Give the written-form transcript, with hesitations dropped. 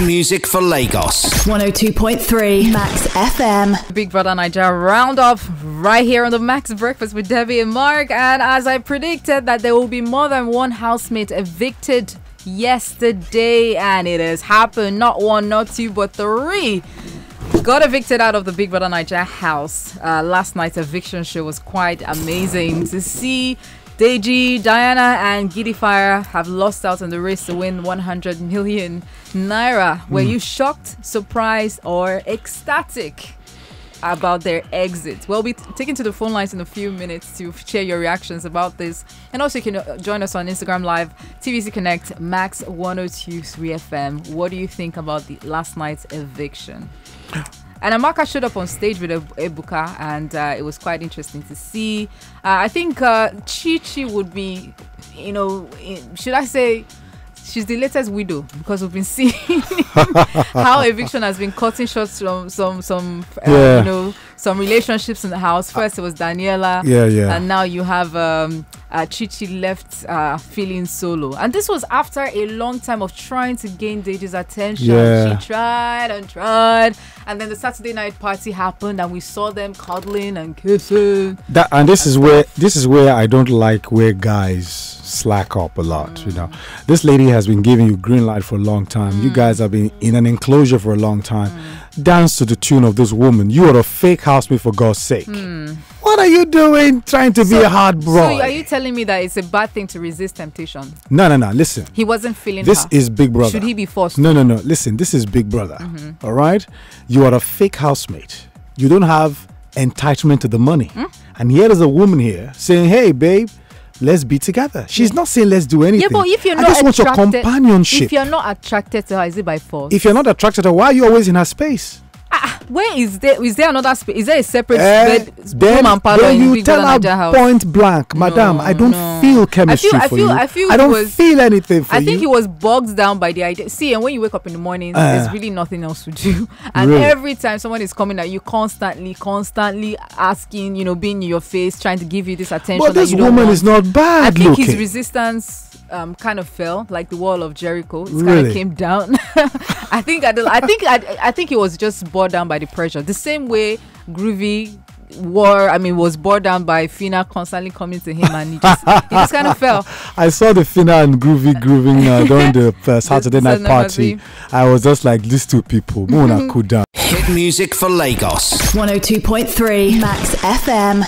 Top music for Lagos. 102.3 Max FM. Big Brother Naija round off right here on the Max Breakfast with Debbie and Mark. And as I predicted, that there will be more than one housemate evicted yesterday, and it has happened. Not one, not two, but three got evicted out of the Big Brother Naija house. Last night's eviction show was quite amazing to see. Deji, Diana and Giddy Fire have lost out in the race to win 100 million naira. Were you shocked, surprised or ecstatic about their exit? We'll be taking to the phone lines in a few minutes to share your reactions about this. And also you can join us on Instagram Live, TVC Connect, Max 102.3 FM. What do you think about the last night's eviction? And Amaka showed up on stage with Ebuka, and it was quite interesting to see. I think Chichi would be, you know, should I say, she's the latest widow, because we've been seeing how eviction has been cutting short from some you know, some relationships in the house. First it was Daniela, and now you have Chichi left feeling solo, and this was after a long time of trying to gain Deji's attention. She tried and tried, and then the Saturday night party happened, and we saw them cuddling and kissing. This is where I don't like where guys slack up a lot. You know, this lady has been giving you green light for a long time. You guys have been in an enclosure for a long time. Dance to the tune of this woman. You are a fake housemate, for God's sake. What are you doing trying to be a hard bro? So are you telling me that it's a bad thing to resist temptation? No, listen. He wasn't feeling this. This is Big Brother. Should he be forced? No, listen, this is Big Brother. All right? You are a fake housemate. You don't have entitlement to the money. And here is a woman here saying, hey, babe, let's be together. She's not saying let's do anything. Yeah, but if you're not attracted, I just want your companionship. If you're not attracted to her, is it by force? If you're not attracted to her, why are you always in her space? Where is there? Is there another space? Is there a separate bed? Then you tell her point blank, madam, I don't feel chemistry for you. I don't feel anything for you. I think he was bogged down by the idea. See, and when you wake up in the morning, there's really nothing else to do. And every time someone is coming at you, constantly asking, you know, being in your face, trying to give you this attention. But this woman is not bad. I think his resistance kind of fell like the wall of Jericho. It kind of came down. I think it was just brought down by the pressure, the same way Groovy was brought down by Phyna constantly coming to him, and he just kind of fell. I saw the Phyna and Groovy grooving during the Saturday night party. I was just like, these two people, Mona Kuda. Hit music for Lagos. 102.3 Max FM.